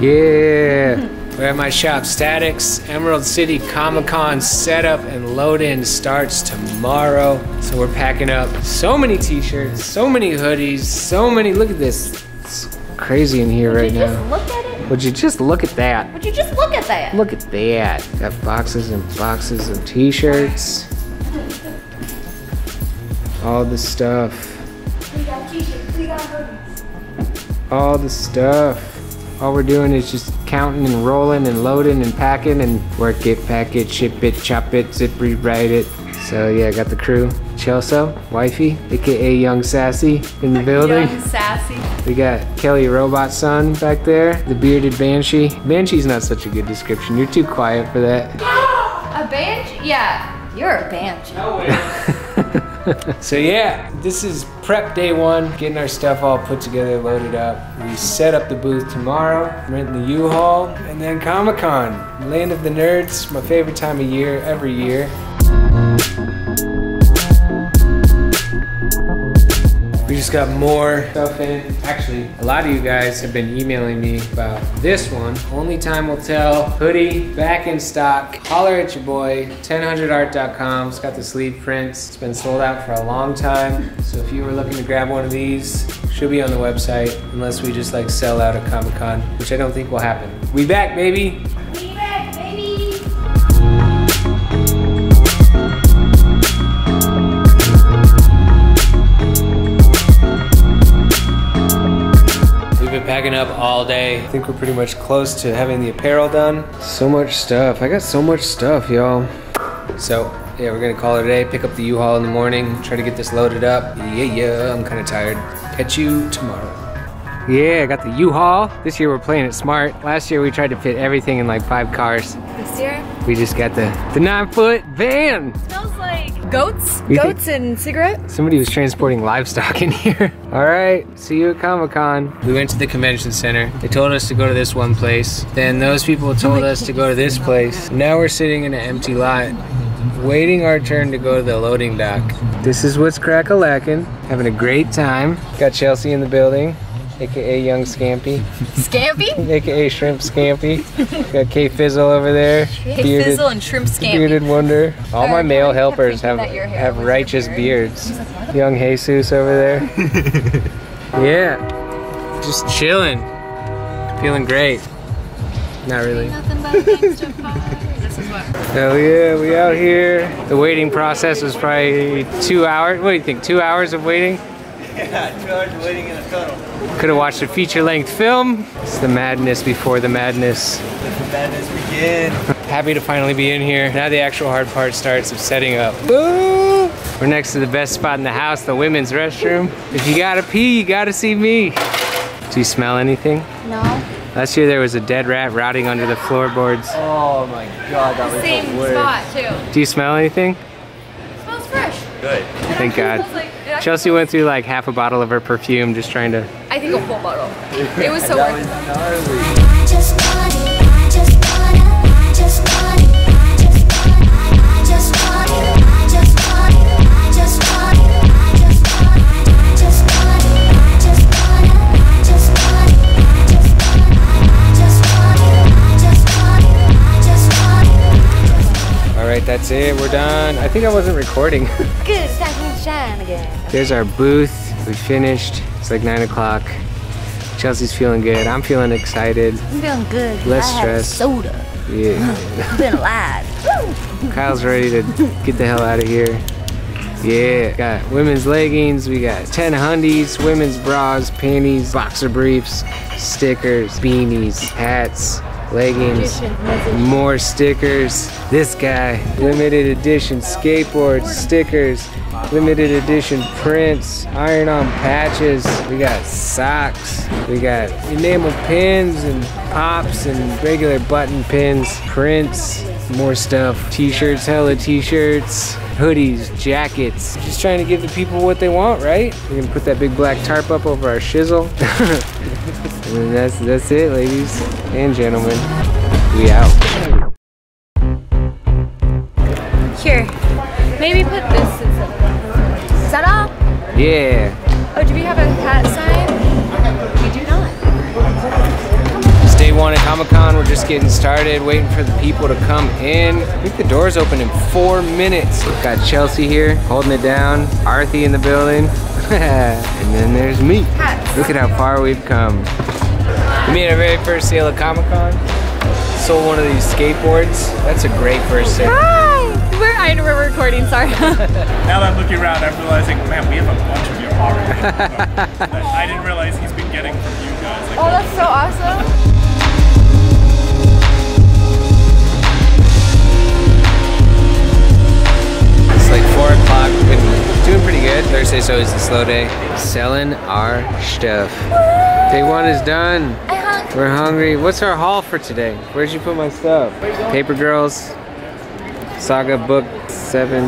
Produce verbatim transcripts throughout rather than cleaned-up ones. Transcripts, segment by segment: Yeah. We're at my shop, Statix. Emerald City Comic Con setup and load-in starts tomorrow. So we're packing up so many t-shirts, so many hoodies, so many, look at this. It's crazy in here right now. Would you just look at it? Would you just look at that? Would you just look at that? Look at that. Got boxes and boxes of t-shirts. All the stuff. We got t-shirts, we got hoodies. All the stuff. All we're doing is just counting and rolling and loading and packing and work it, pack it, ship it, chop it, zip rewrite it. So yeah, I got the crew. Chelsea, wifey, aka Young Sassy in the building. Young Sassy. We got Kelly Robot Son back there, the bearded Banshee. Banshee's not such a good description. You're too quiet for that. A Banshee? Yeah, you're a Banshee. No way. So yeah, this is prep day one, getting our stuff all put together, loaded up. We set up the booth tomorrow, renting the U-Haul, and then Comic-Con, Land of the Nerds, my favorite time of year, every year. We just got more stuff in. Actually, a lot of you guys have been emailing me about this one. Only time will tell. Hoodie, back in stock. Holler at your boy, ten hundred art dot com. It's got the sleeve prints. It's been sold out for a long time. So if you were looking to grab one of these, it should be on the website, unless we just like sell out at Comic-Con, which I don't think will happen. We back, baby. Packing up all day. I think we're pretty much close to having the apparel done. So much stuff. I got so much stuff, y'all. So, yeah, we're gonna call it a day. Pick up the U-Haul in the morning. Try to get this loaded up. Yeah, yeah, I'm kinda tired. Catch you tomorrow. Yeah, I got the U-Haul. This year we're playing it smart. Last year we tried to fit everything in like five cars. This year? We just got the, the nine foot van. It smells like goats, you goats and cigarettes. Somebody was transporting livestock in here. All right, see you at Comic-Con. We went to the convention center. They told us to go to this one place. Then those people told us to go to this place. Now we're sitting in an empty lot, waiting our turn to go to the loading dock. This is what's crack-a-lackin'. Having a great time. Got Chelsea in the building, aka Young Scampy. Scampy? aka Shrimp Scampy. Got K-Fizzle over there. K-Fizzle and Shrimp Scampy. Bearded Wonder. All my male helpers have have righteous beards. Young Jesus over there. Yeah. Just chilling. Feeling great. Not really. Hell yeah, we out here. The waiting process was probably two hours. What do you think, two hours of waiting? Yeah, two hours of waiting in a tunnel. Could have watched a feature-length film. It's the madness before the madness. Let the madness begin. Happy to finally be in here. Now the actual hard part starts of setting up. Woo! We're next to the best spot in the house, the women's restroom. If you gotta pee, you gotta see me. Do you smell anything? No. Last year there was a dead rat rotting under the floorboards. Oh my God, that was the worst. Same spot too. Do you smell anything? It smells fresh. Good. Thank God. Chelsea went through like half a bottle of her perfume just trying to... I think a full bottle. It was so that worth it. All right, that's it. We're done. I think I wasn't recording. Good. Again. There's our booth. We finished. It's like nine o'clock. Chelsea's feeling good. I'm feeling excited. I'm feeling good. Less I stressed. Have soda. Yeah. Been alive. Kyle's ready to get the hell out of here. Yeah. Got women's leggings. We got ten hundies, women's bras, panties, boxer briefs, stickers, beanies, hats. Leggings, more stickers. This guy, limited edition skateboards, stickers, limited edition prints, iron-on patches. We got socks. We got enamel pins and pops and regular button pins, prints, more stuff. T-shirts, hella t-shirts, hoodies, jackets. Just trying to give the people what they want, right? We're gonna put that big black tarp up over our shizzle. And that's that's it, ladies and gentlemen. We out. Here, maybe put this. Is that all? Yeah. Oh, do we have a hat sign? We do not. Stay everyone at Comic-Con. We're just getting started, waiting for the people to come in. I think the doors open in four minutes. We've got Chelsea here, holding it down. Arthi in the building. And then there's me. Look at how far we've come. We made our very first sale at Comic-Con. Sold one of these skateboards. That's a great first sale. Hi! We're, I know we're recording, sorry. Now that I'm looking around, I'm realizing, man, we have a bunch of you already. But I didn't realize he's been getting from you guys. Like, oh, that's so awesome. Like four o'clock, been doing pretty good. Thursday's always a slow day. Selling our stuff. Day one is done. We're hungry. What's our haul for today? Where'd you put my stuff? Paper Girls, Saga book seven.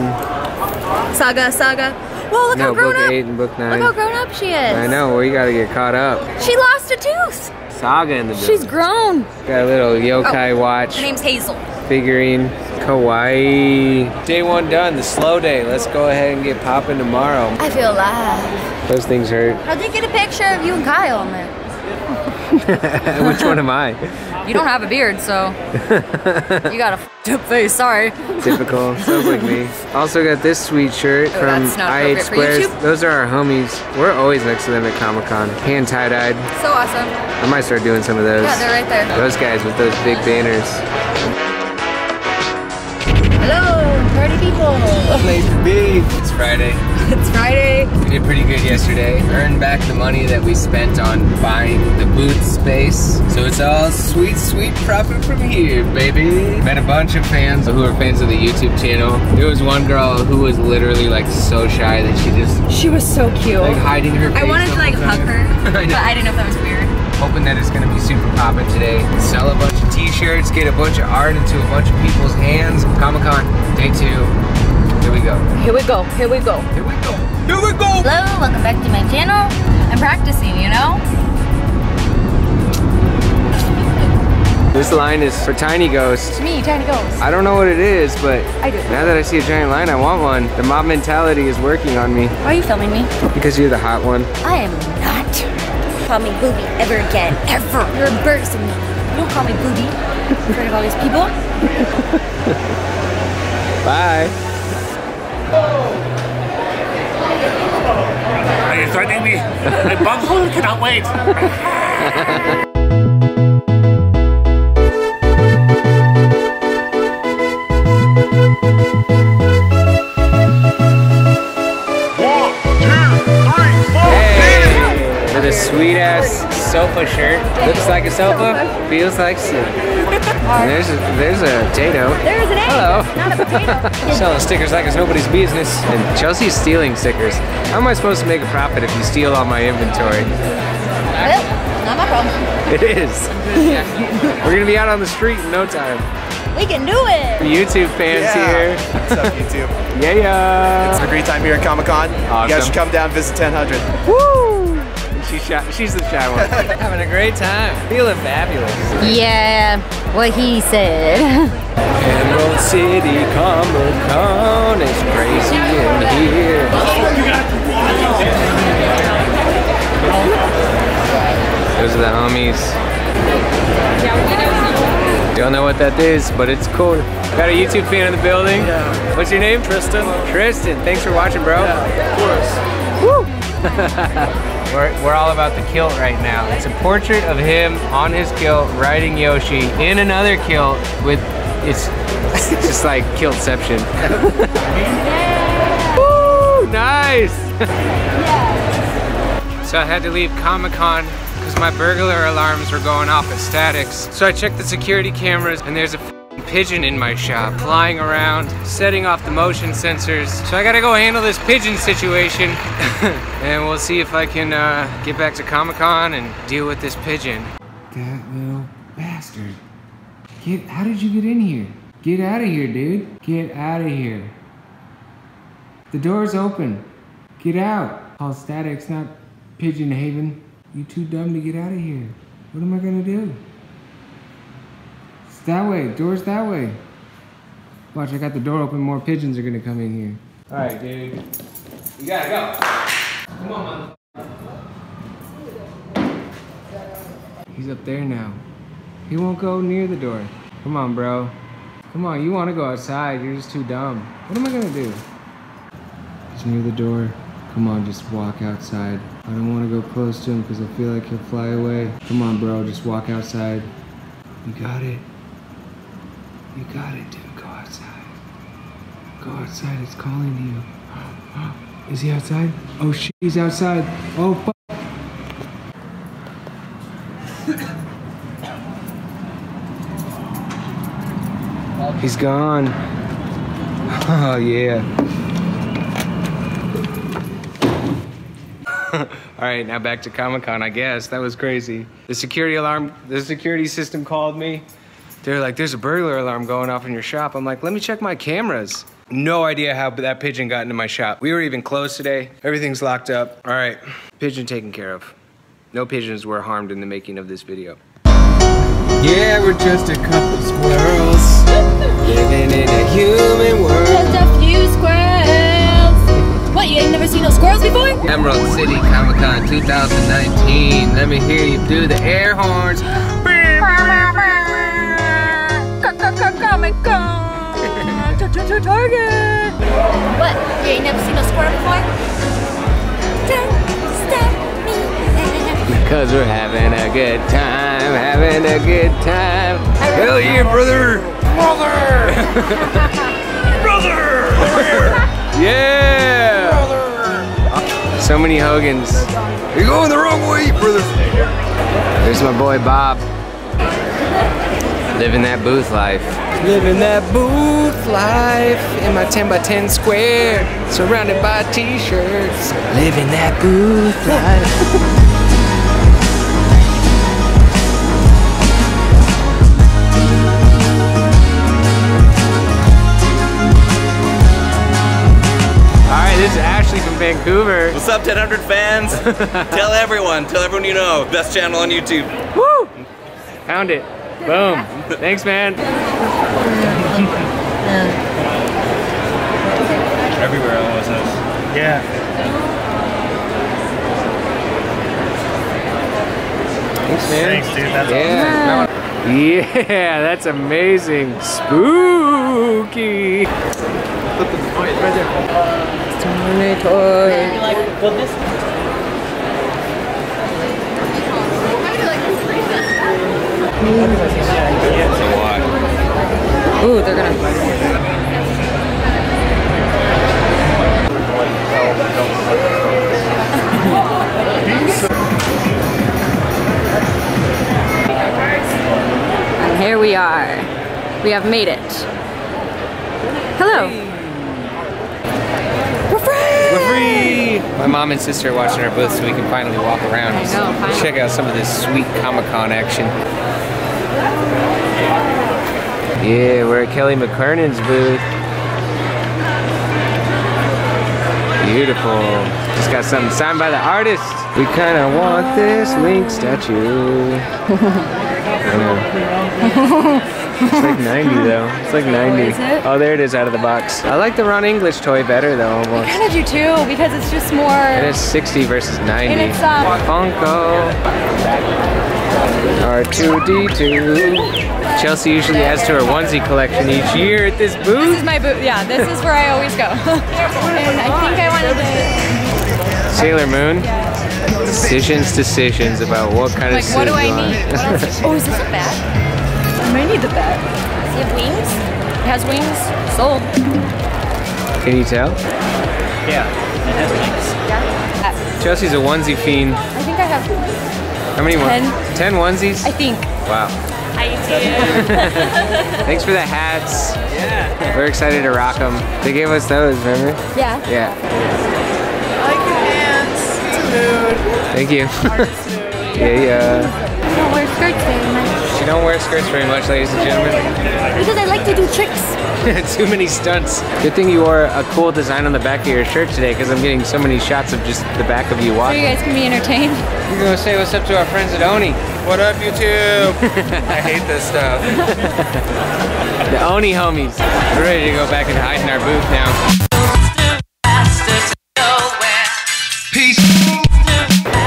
Saga, Saga. Whoa, look no, how grown up. No, book eight and book nine. Look how grown up she is. I know, well you gotta get caught up. She lost a tooth. Saga in the book. She's grown. Got a little yokai oh, watch. Her name's Hazel. Figurine. Kawaii. Day one done, the slow day. Let's go ahead and get popping tomorrow. I feel alive. Those things hurt. How'd they get a picture of you and Kyle on there? Which one am I? You don't have a beard, so you got a f***ed up face, sorry. Typical, sounds like me. Also got this sweet shirt oh, from I H squared. Those are our homies. We're always next to them at Comic-Con. Hand tie-dyed. So awesome. I might start doing some of those. Yeah, they're right there. Those guys with those big banners. Hello, party people. Place to be. It's Friday. It's Friday. We did pretty good yesterday. Earned back the money that we spent on buying the booth space. So it's all sweet, sweet profit from here, baby. Met a bunch of fans who are fans of the YouTube channel. There was one girl who was literally like so shy that she just... She was so cute. Like hiding her face. I wanted to like hug her, but I didn't know if that was weird. Hoping that it's going to be super poppin' today. Sell a bunch of t-shirts, get a bunch of art into a bunch of people's hands. Comic-Con, day two. Here we go. Here we go, here we go. Here we go, here we go! Hello, welcome back to my channel. I'm practicing, you know? This line is for Tiny Ghost. Me, Tiny Ghost. I don't know what it is, but I do. Now that I see a giant line, I want one. The mob mentality is working on me. Why are you filming me? Because you're the hot one. I am not. Call me booby ever again, ever. You're embarrassing me. Don't call me booby in front of all these people. Bye. Are you threatening me? My bunghole cannot wait. Sweet ass sofa shirt. Looks like a sofa, feels like soup. There's a, there's a potato. There's an egg. Hello. Not a potato. Selling stickers like it's nobody's business. And Chelsea's stealing stickers. How am I supposed to make a profit if you steal all my inventory? Well, not my problem. It is. We're gonna be out on the street in no time. We can do it! YouTube fans yeah. here. What's up, YouTube? Yeah, yeah. It's a great time here at Comic-Con. Awesome. You guys should come down and visit ten hundred. Woo! She's, shy. She's the shy one. Having a great time. Feeling fabulous. Yeah, what he said. Emerald City Comic Con is crazy in here. Those are the homies. Don't know what that is, but it's cool. Got a YouTube fan in the building. Yeah. What's your name? Tristan. Tristan, thanks for watching, bro. Yeah, of course. Woo! We're, we're all about the kilt right now. It's a portrait of him on his kilt riding Yoshi in another kilt with, it's, it's just like kiltception. Woo, nice! So I had to leave Comic-Con because my burglar alarms were going off at Statix. So I checked the security cameras and there's a pigeon in my shop flying around, setting off the motion sensors. So I gotta go handle this pigeon situation and we'll see if I can uh, get back to Comic-Con and deal with this pigeon. That little bastard. Get, how did you get in here? Get out of here, dude. Get out of here. The door's open. Get out. Call Statix, not Pigeon Haven. You too dumb to get out of here. What am I gonna do? That way, door's that way. Watch, I got the door open, more pigeons are gonna come in here. All right, dude, we gotta go. Come on, man. He's up there now. He won't go near the door. Come on, bro. Come on, you want to go outside. You're just too dumb. What am I going to do? He's near the door. Come on, just walk outside. I don't want to go close to him because I feel like he'll fly away. Come on, bro. Just walk outside. You got it. You got it. Didn't go outside. Go outside. It's calling you. Is he outside? Oh, shit. He's outside. Oh, fuck. He's gone. Oh, yeah. All right, now back to Comic-Con, I guess. That was crazy. The security alarm, the security system called me. They're like, there's a burglar alarm going off in your shop. I'm like, let me check my cameras. No idea how that pigeon got into my shop. We were even closed today. Everything's locked up. All right, pigeon taken care of. No pigeons were harmed in the making of this video. Yeah, we're just a couple squirrels living in a human world. Just a few squirrels. What, you ain't never seen no squirrels before? Emerald City Comic Con two thousand nineteen. Let me hear you do the air horns. Comic Con. Target. What, you ain't never seen no squirrel before? Don't stop. Because we're having a good time, having a good time. Hell yeah, brother! Brother! Brother! Yeah! Brother. So many Hogans. You're going the wrong way, brother! There's my boy Bob. Living that booth life. Living that booth life in my ten by ten square, surrounded by t-shirts. Living that booth life. This is Ashley from Vancouver. What's up, Ten Hundred fans? Tell everyone, tell everyone you know. Best channel on YouTube. Woo! Found it. Boom. Thanks, man. Everywhere I was. Yeah. Thanks, man. Thanks, dude. That's yeah. Awesome. Yeah, that's amazing. Spooky. Put the point right there. Ooh, they're gonna. And here we are. We have made it. Hello. We're free! We're free! My mom and sister are watching our booth so we can finally walk around and so check out some of this sweet Comic-Con action. Yeah, we're at Kelly McKernan's booth. Beautiful. Just got something signed by the artist. We kind of want this Link statue. I know. It's like ninety though. It's like ninety. Oh, is it? Oh, there it is out of the box. I like the Ron English toy better though almost. I kind of do too because it's just more... And it's sixty versus ninety. And it's um... Funko. R two D two. Chelsea usually adds to her onesie collection each year at this booth. This is my booth. Yeah, this is where I always go. And I think I wanted to... Sailor Moon. Decisions, decisions about what kind like, of suit Like, what do I need? Oh, is this a bag? I might need the bag. Does he have wings? It has wings. Sold. Can you tell? Yeah, it has wings. Yeah. Chelsea's a onesie fiend. I think I have. How many ten. One? Ten onesies? I think. Wow. I do. Thanks for the hats. Yeah. We're excited to rock them. They gave us those, remember? Yeah. Yeah. I can dance. Dude. Thank you. Yeah, yeah. I don't wear skirts very much. You don't wear skirts very much, ladies and gentlemen. Because I like to do tricks. Too many stunts. Good thing you wore a cool design on the back of your shirt today because I'm getting so many shots of just the back of you walking. So you guys can be entertained. We're going to say what's up to our friends at Oni. What up, YouTube? I hate this stuff. The Oni homies. We're ready to go back and hide in our booth now. Peace.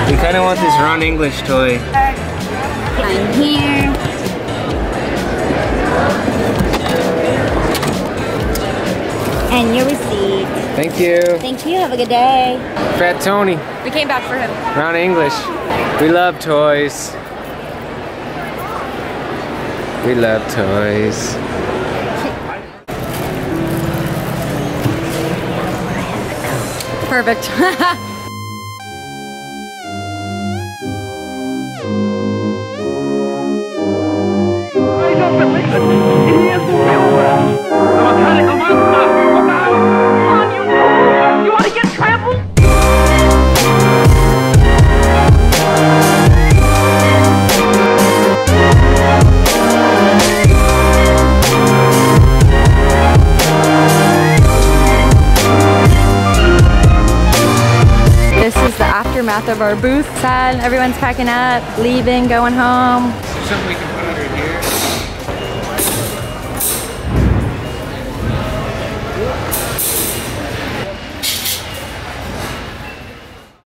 We kind of want this Ron English toy. I'm here. and your receipt. Thank you. Thank you. Have a good day. Fat Tony. We came back for him. Ron English. We love toys. We love toys. Perfect. Of our booth. Sad, everyone's packing up, leaving, going home. Is there something we can put under here?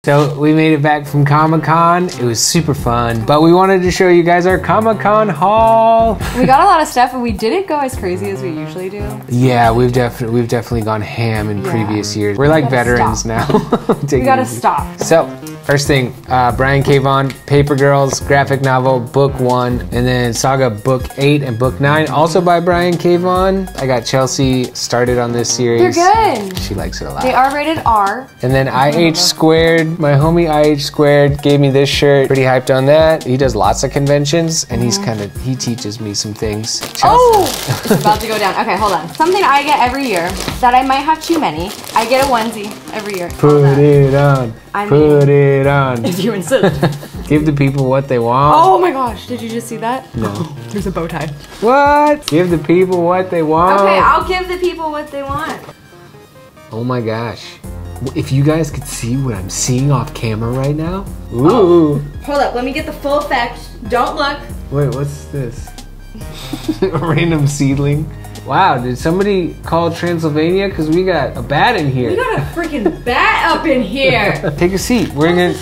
So we made it back from Comic-Con. It was super fun, but we wanted to show you guys our Comic-Con haul. We got a lot of stuff, and we didn't go as crazy as we usually do. Yeah, we've definitely we've definitely gone ham in yeah. previous years. We're like we veterans stop. now. we gotta stop. So. First thing, uh, Brian K. Vaughan, Paper Girls, graphic novel, book one, and then Saga, book eight and book nine, also by Brian K. Vaughan. I got Chelsea started on this series. They're good. She likes it a lot. They are rated R. And then I H squared, my homie I H squared gave me this shirt. Pretty hyped on that. He does lots of conventions, and mm-hmm. he's kind of, he teaches me some things. Chelsea. Oh, it's about to go down. Okay, hold on. Something I get every year that I might have too many. I get a onesie every year. Put it on. I mean, put it on. If you insist. Give the people what they want. Oh my gosh, did you just see that? No. Oh, there's a bow tie. What? Give the people what they want. Okay, I'll give the people what they want. Oh my gosh. If you guys could see what I'm seeing off camera right now. Ooh. Oh, hold up, let me get the full effect. Don't look. Wait, what's this? A random seedling? Wow, did somebody call Transylvania? Because we got a bat in here. We got a freaking bat up in here. Take a seat. We're gonna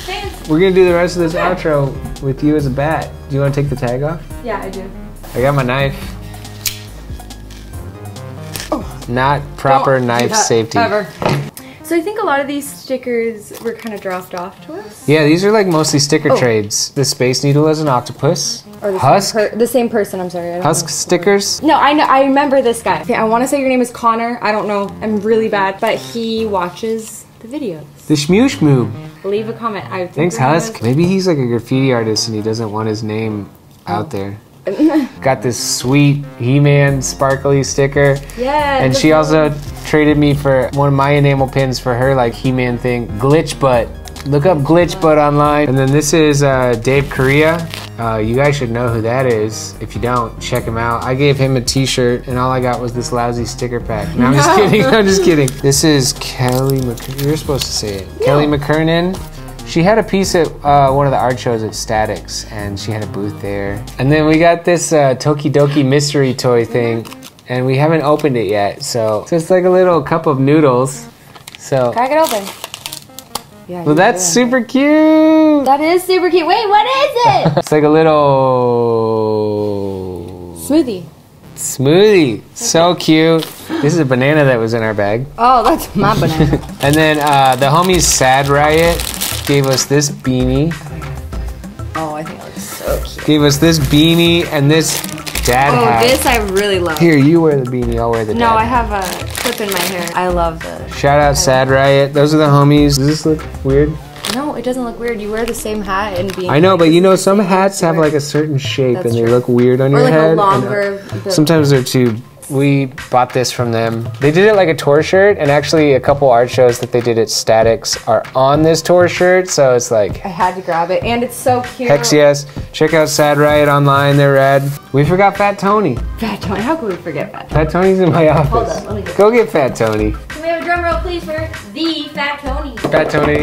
we're gonna do the rest of this okay. outro with you as a bat. Do you want to take the tag off? Yeah, I do. I got my knife. Oh. Not proper Don't knife safety. Ever. So I think a lot of these stickers were kind of dropped off to us. Yeah, these are like mostly sticker oh. trades. The Space Needle as an octopus. Or the Husk? Same the same person, I'm sorry. I don't Husk know. stickers? No, I know, I remember this guy. I want to say your name is Connor. I don't know. I'm really bad. But he watches the videos. The Shmoo Shmoo. Leave a comment. I Thanks, Husk. Was... Maybe he's like a graffiti artist and he doesn't want his name oh. out there. Got this sweet He-Man sparkly sticker. Yeah. And she also one. traded me for one of my enamel pins for her like He-Man thing. Glitch Butt. Look up Glitch Butt online. And then this is uh, Dave Correa. Uh, you guys should know who that is. If you don't, check him out. I gave him a t-shirt and all I got was this lousy sticker pack. No, I'm just kidding, I'm just kidding. This is Kelly McKernan. You're supposed to say it. Yeah. Kelly McKernan. She had a piece at uh, one of the art shows at Statix and she had a booth there. And then we got this uh, Tokidoki mystery toy thing and we haven't opened it yet. So, so it's like a little cup of noodles. So crack it open. Yeah, well, that's super cute. That is super cute. Wait, what is it? It's like a little... Smoothie. Smoothie. Okay. So cute. This is a banana that was in our bag. Oh, that's my banana. And then uh, the homies Sad Riot gave us this beanie. Oh, I think that looks so cute. Gave us this beanie and this dad oh, hat. Oh, this I really love. Here, you wear the beanie, I'll wear the no, dad No, I have hat. a clip in my hair. I love this. Shout out Sad Riot. Those are the homies. Does this look weird? No, it doesn't look weird. You wear the same hat and beanie. I know, but you know, some hats have like a certain shape That's and they true. look weird on or your like head. Or like a longer... Sometimes they're too... We bought this from them. They did it like a tour shirt, and actually a couple art shows that they did at Statix are on this tour shirt, so it's like... I had to grab it, and it's so cute. Hex yes. Check out Sad Riot online, they're rad. We forgot Fat Tony. Fat Tony, how could we forget Fat Tony? Fat Tony's in my office. Hold on, let me get Go get Fat Tony. Can we have a drum roll, please, for the Fat Tony? Fat Tony.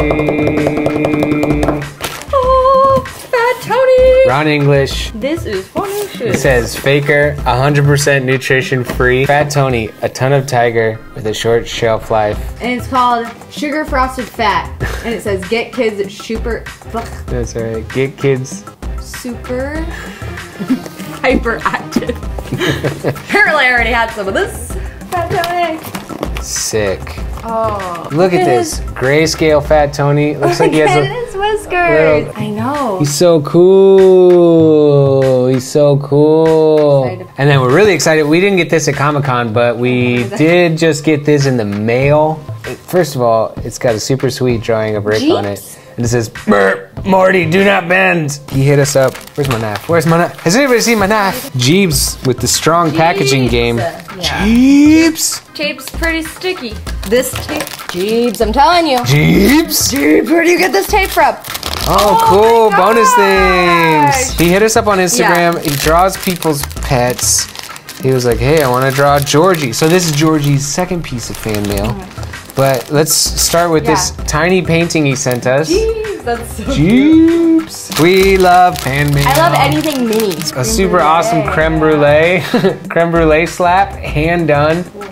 Oh, Fat Tony. Ron English. This is funny. It says, Faker, one hundred percent nutrition free. Fat Tony, a ton of tiger with a short shelf life. And it's called Sugar Frosted Fat. And it says, get kids super... Ugh. That's right, get kids... Super... hyperactive. Apparently I already had some of this. Fat Tony. Sick. Oh. Look at this. Grayscale Fat Tony. Looks like he has a his whiskers. Little, I know. He's so cool. He's so cool. And then we're really excited. We didn't get this at Comic-Con, but we did just get this in the mail. First of all, it's got a super sweet drawing of Rick Jeeps. on it. And it says, "Burp, Morty, do not bend." He hit us up. Where's my knife? Where's my knife? Has anybody seen my knife? Jeeps with the strong Jeeps. packaging game. Yeah. Jeeps. Tape's pretty sticky. This tape, Jeeps, I'm telling you. Jeeps? Jeeps, where do you get this tape from? Oh, oh cool, bonus things. He hit us up on Instagram. Yeah. He draws people's pets. He was like, "Hey, I wanna draw Georgie." So this is Georgie's second piece of fan mail. Mm-hmm. But let's start with yeah. this tiny painting he sent us. Jeeps, that's so Jeeps. Cute. We love fan mail. I love anything mini. A creme super brulee. awesome creme brulee, creme brulee slap, hand done. What?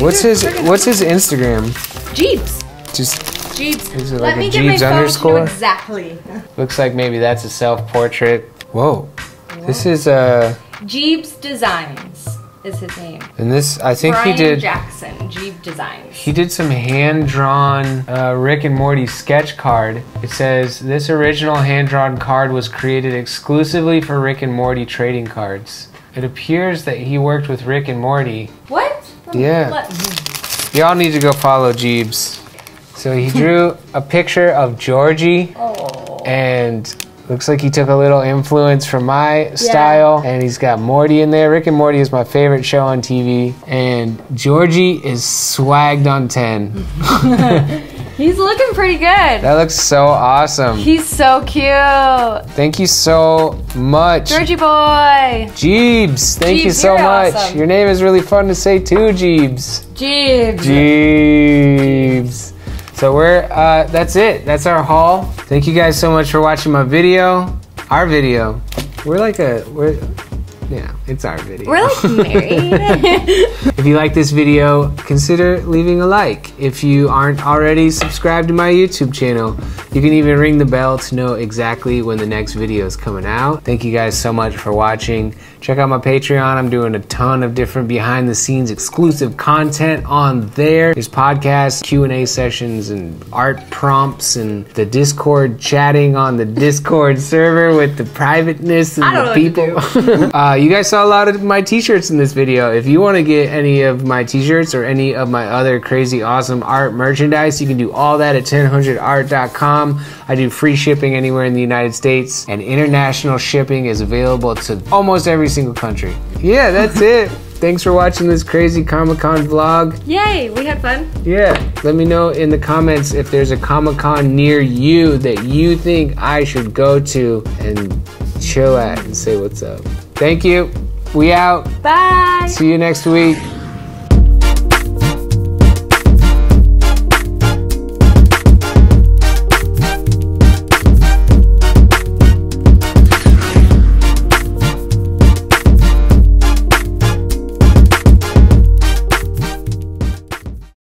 What's his What's his Instagram? Jeeps. Just Jeeps. Is it like Let me a get Jeeps my underscore? Phone exactly. Looks like maybe that's a self-portrait. Whoa. Whoa. This is a uh, Jeeb's Designs. Is his name. And this, I think Brian he did. Jackson, Jeeb Designs. He did some hand-drawn uh, Rick and Morty sketch card. It says, "This original hand-drawn card was created exclusively for Rick and Morty trading cards." It appears that he worked with Rick and Morty. What? Yeah. Y'all need to go follow Jeebs. So he drew a picture of Georgie. Oh. And looks like he took a little influence from my yeah. style, and he's got Morty in there. Rick and Morty is my favorite show on T V, and Georgie is swagged on ten. He's looking pretty good. That looks so awesome. He's so cute. Thank you so much, Georgie boy. Jeebs, thank Jeebs, you so much. Awesome. Your name is really fun to say too, Jeebs. Jeebs. Jeebs. So we're, uh, that's it. That's our haul. Thank you guys so much for watching my video. Our video. We're like a, we're, yeah, it's our video. We're like married. If you like this video, consider leaving a like. If you aren't already subscribed to my YouTube channel, you can even ring the bell to know exactly when the next video is coming out. Thank you guys so much for watching. Check out my Patreon. I'm doing a ton of different behind the scenes exclusive content on there. There's podcasts, Q and A sessions, and art prompts, and the Discord chatting on the Discord server with the privateness and the people. uh, you guys saw a lot of my t-shirts in this video. If you want to get any of my t-shirts or any of my other crazy awesome art merchandise, you can do all that at ten hundred art dot com. I do free shipping anywhere in the United States, and international shipping is available to almost every single country. Yeah, that's it. Thanks for watching this crazy Comic-Con vlog. Yay, we had fun. Yeah, let me know in the comments if there's a Comic-Con near you that you think I should go to and chill at and say what's up. Thank you. We out. Bye. See you next week.